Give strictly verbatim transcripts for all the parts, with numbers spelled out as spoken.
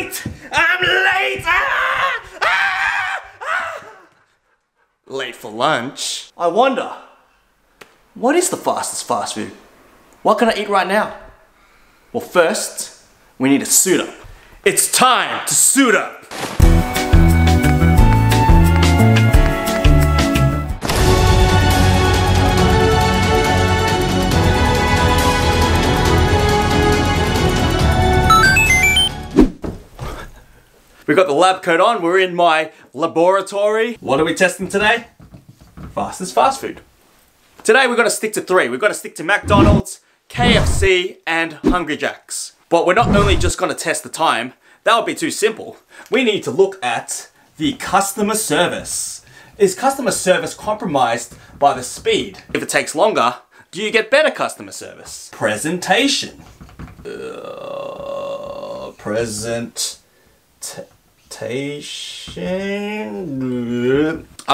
late! I'm late! Ah! Ah! Ah! Late for lunch. I wonder, what is the fastest fast food? What can I eat right now? Well, first, we need to suit up. It's time to suit up! We got the lab coat on, we're in my laboratory. What are we testing today? Fastest fast food. Today we've got to stick to three. We've got to stick to McDonald's, K F C, and Hungry Jack's. But we're not only just going to test the time, that would be too simple. We need to look at the customer service. Is customer service compromised by the speed? If it takes longer, do you get better customer service? Presentation. Uh, presentation. I'm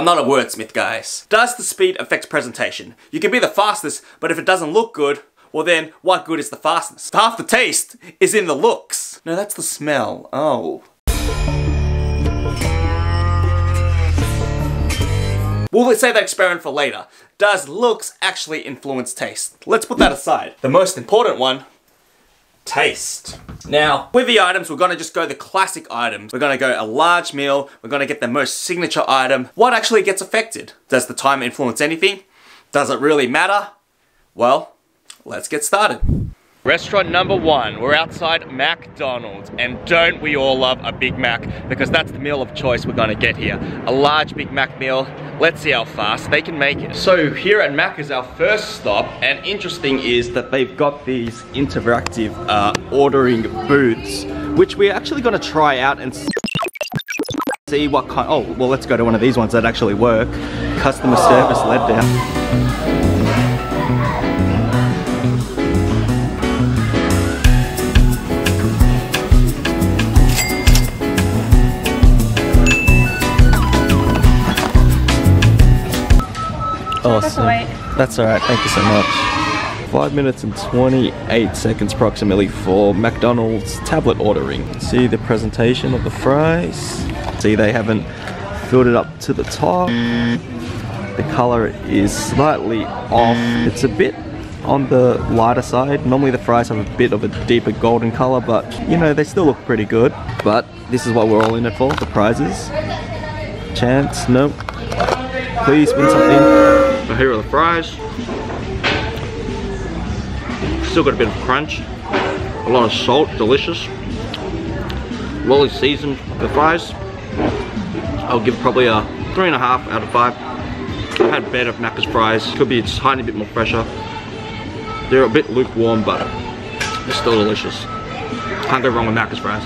not a wordsmith, guys. Does the speed affect presentation? You can be the fastest, but if it doesn't look good, well then, what good is the fastness? Half the taste is in the looks. No, that's the smell. Oh. We'll save that experiment for later. Does looks actually influence taste? Let's put that aside. The most important one, taste. Now, with the items, we're gonna just go the classic items. We're gonna go a large meal. We're gonna get the most signature item. What actually gets affected? Does the time influence anything? Does it really matter? Well, let's get started. Restaurant number one, we're outside McDonald's, and don't we all love a Big Mac, because that's the meal of choice we're gonna get here. A large Big Mac meal. Let's see how fast they can make it. So here at Mac is our first stop, and interesting is that they've got these interactive uh, ordering booths, which we're actually gonna try out and see what kind, oh, well let's go to one of these ones that actually work. Customer service let down. Awesome. That's alright, thank you so much. five minutes and twenty-eight seconds approximately for McDonald's tablet ordering. See the presentation of the fries. See, they haven't filled it up to the top. The color is slightly off. It's a bit on the lighter side. Normally the fries have a bit of a deeper golden color, but you know, they still look pretty good. But this is what we're all in it for, the prizes. Chance, nope. Please win something. So here are the fries. Still got a bit of crunch. A lot of salt, delicious. Lolly seasoned the fries. I'll give probably a three and a half out of five. I had better Macca's fries. Could be a tiny bit more fresher. They're a bit lukewarm, but they're still delicious. Can't go wrong with Macca's fries.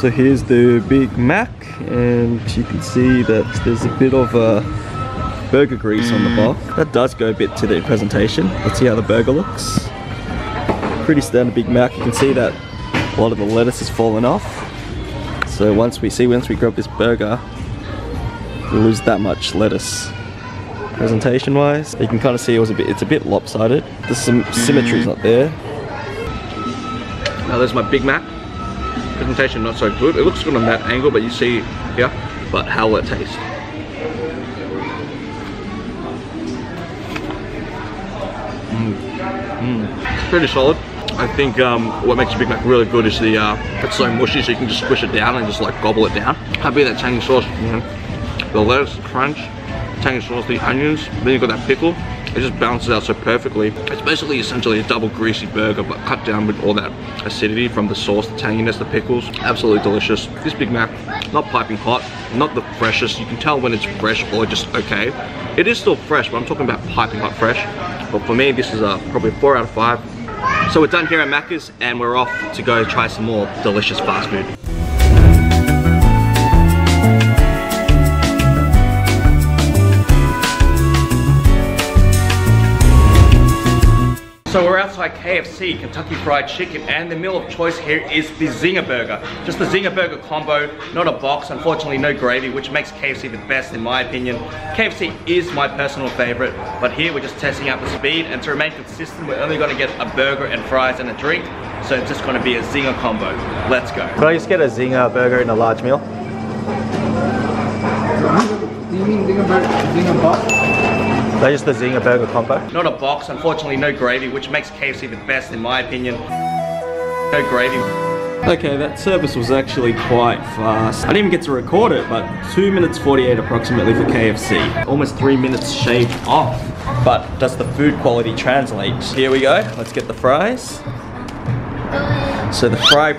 So here's the Big Mac, and you can see that there's a bit of a burger grease on the box. That does go a bit to the presentation. Let's see how the burger looks. Pretty standard Big Mac. You can see that a lot of the lettuce has fallen off. So once we see, once we grab this burger, we lose that much lettuce. Presentation wise, you can kind of see it was a bit, it's a bit lopsided. There's some symmetry's not there. Now there's my Big Mac. Presentation not so good. It looks good on that angle, but you see here, but how will it taste? Mm. Pretty solid. I think um, what makes a Big Mac really good is the uh, it's so mushy, so you can just squish it down and just like gobble it down. Happy that tangy sauce, you know, the lettuce crunch, tangy sauce, the onions, then you've got that pickle. It just balances out so perfectly. It's basically essentially a double greasy burger, but cut down with all that acidity from the sauce, the tanginess, the pickles. Absolutely delicious. This Big Mac, not piping hot, not the freshest. You can tell when it's fresh or just okay. It is still fresh, but I'm talking about piping hot fresh. But for me, this is a, probably a four out of five. So we're done here at Macca's, and we're off to go try some more delicious fast food. So we're outside K F C, Kentucky Fried Chicken, and the meal of choice here is the Zinger Burger. Just the Zinger Burger combo, not a box, unfortunately no gravy, which makes K F C the best in my opinion. K F C is my personal favorite, but here we're just testing out the speed, and to remain consistent, we're only gonna get a burger and fries and a drink. So it's just going to be a Zinger combo. Let's go. Can I just get a Zinger burger and a large meal? Do you mean Zinger burger, Zinger box? That's just the Zinger burger combo. Not a box, unfortunately no gravy, which makes K F C the best in my opinion. No gravy. Okay, that service was actually quite fast. I didn't even get to record it, but two minutes forty-eight approximately for K F C. Almost three minutes shaved off. But does the food quality translate? Here we go, let's get the fries. So the fry,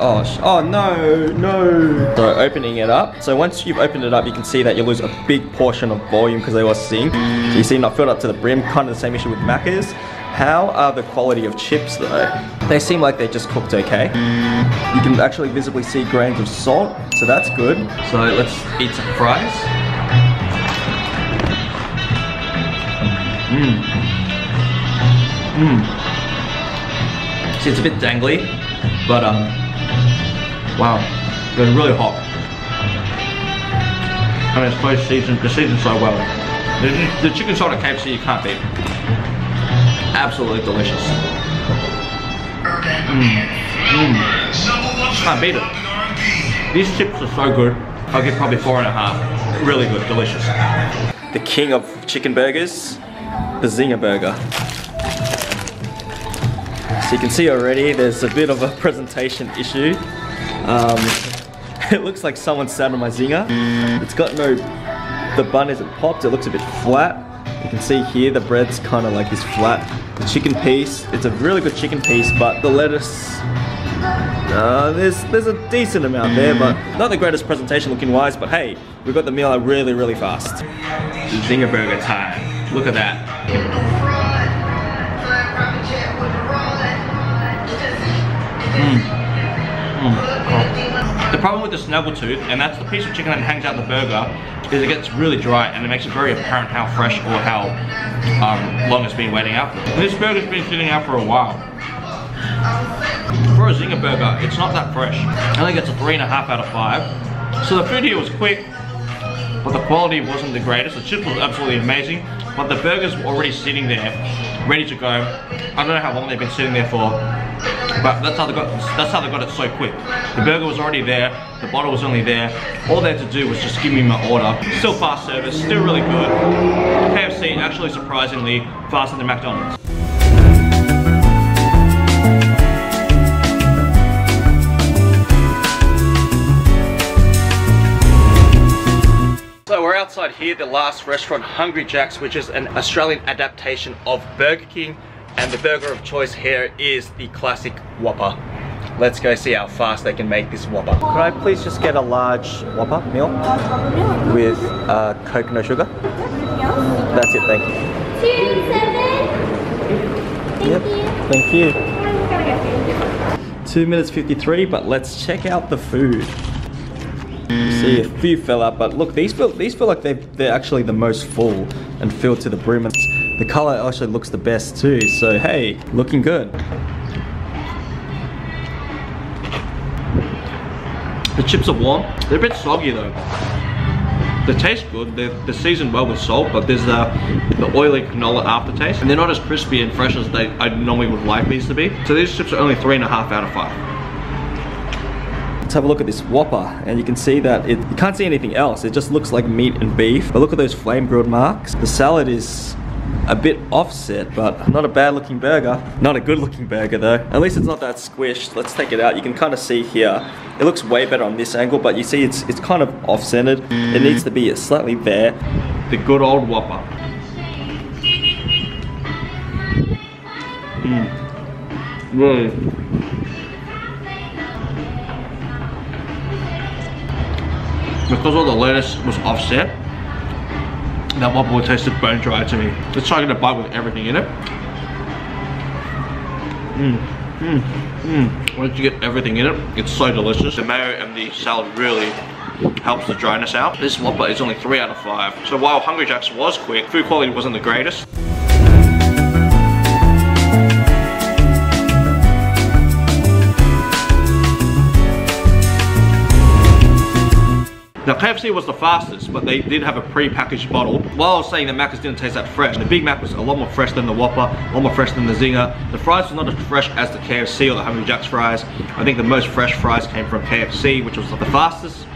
oh, sh oh no, no. So opening it up. So once you've opened it up, you can see that you lose a big portion of volume because they were sink. So you see not filled up to the brim, kind of the same issue with Mac is. How are the quality of chips though? They seem like they just cooked okay. You can actually visibly see grains of salt, so that's good. So let's eat some fries. Mmm. Mmm. See, it's a bit dangly, but um, wow, they're really hot. And it's both seasoned, they're seasoned so well. The, the chicken salt at K F C you can't beat. Absolutely delicious. Mm. Mm. Can't beat it. These chips are so good. I'll give probably four and a half. Really good, delicious. The king of chicken burgers, the Zinger Burger. So you can see already there's a bit of a presentation issue. Um, it looks like someone sat on my Zinger. It's got no, the bun isn't popped, it looks a bit flat. You can see here the bread's kind of like is flat. The chicken piece, it's a really good chicken piece, but the lettuce, uh, there's there's a decent amount there, but not the greatest presentation looking wise, but hey, we got the meal out really, really fast. Zinger burger time. Look at that. Mm. Mm. Oh. The problem with the snuggle tooth, and that's the piece of chicken that hangs out the burger, is it gets really dry and it makes it very apparent how fresh or how um, long it's been waiting out for. This burger's been sitting out for a while. For a Zinger burger, it's not that fresh. I think it's a three and a half out of five. So the food here was quick, but the quality wasn't the greatest. The chips was absolutely amazing, but the burgers were already sitting there, ready to go. I don't know how long they've been sitting there for, but that's how they got, that's how they got it so quick. The burger was already there, the bottle was only there. All they had to do was just give me my order. Still fast service, still really good. K F C actually surprisingly faster than McDonald's. So we're outside here, the last restaurant, Hungry Jack's, which is an Australian adaptation of Burger King. And the burger of choice here is the classic Whopper. Let's go see how fast they can make this Whopper. Could I please just get a large Whopper meal with uh, Coke, no sugar? That's it, thank you. two seven. Yep, thank you. two minutes fifty-three, but let's check out the food. You see a few fell out, but look, these feel, these feel like they're actually the most full and filled to the brim. It's, the color actually looks the best too, so hey, looking good. The chips are warm, they're a bit soggy though. They taste good, they're, they're seasoned well with salt, but there's the, the oily canola aftertaste, and they're not as crispy and fresh as they, I normally would like these to be. So these chips are only three and a half out of five. Let's have a look at this Whopper, and you can see that it, you can't see anything else, it just looks like meat and beef. But look at those flame grilled marks. The salad is a bit offset, but not a bad looking burger. Not a good looking burger though. At least it's not that squished. Let's take it out. You can kind of see here, it looks way better on this angle, but you see it's, it's kind of off-centered. It needs to be slightly there. The good old Whopper. Mm. Mm. Because all the lettuce was offset, that Whopper tasted bone dry to me. Let's try to get a bite with everything in it. Mmm, mmm, mmm. Once you get everything in it, it's so delicious. The mayo and the salad really helps the dryness out. This Whopper is only three out of five. So while Hungry Jack's was quick, food quality wasn't the greatest. Now K F C was the fastest, but they did have a pre-packaged bottle. While I was saying the Macca's didn't taste that fresh, the Big Mac was a lot more fresh than the Whopper, a lot more fresh than the Zinger. The fries were not as fresh as the K F C or the Hungry Jack's fries. I think the most fresh fries came from K F C, which was the fastest.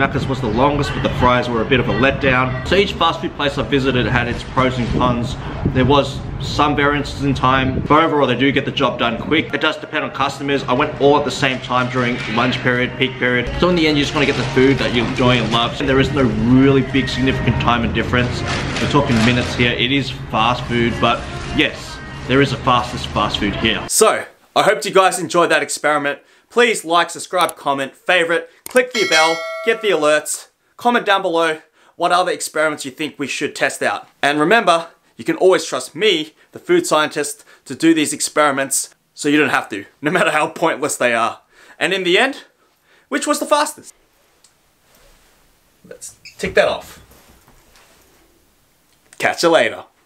Macca's was the longest, but the fries were a bit of a letdown. So each fast food place I visited had its pros and cons. There was some variances in time, but overall they do get the job done quick. It does depend on customers. I went all at the same time during lunch period, peak period. So in the end you just want to get the food that you enjoy and love. And there is no really big significant time and difference. We're talking minutes here. It is fast food, but yes, there is the fastest fast food here. So I hope you guys enjoyed that experiment. Please like, subscribe, comment, favorite, click the bell, get the alerts, comment down below what other experiments you think we should test out. And remember, you can always trust me, the food scientist, to do these experiments so you don't have to, no matter how pointless they are. And in the end, which was the fastest? Let's tick that off. Catch you later.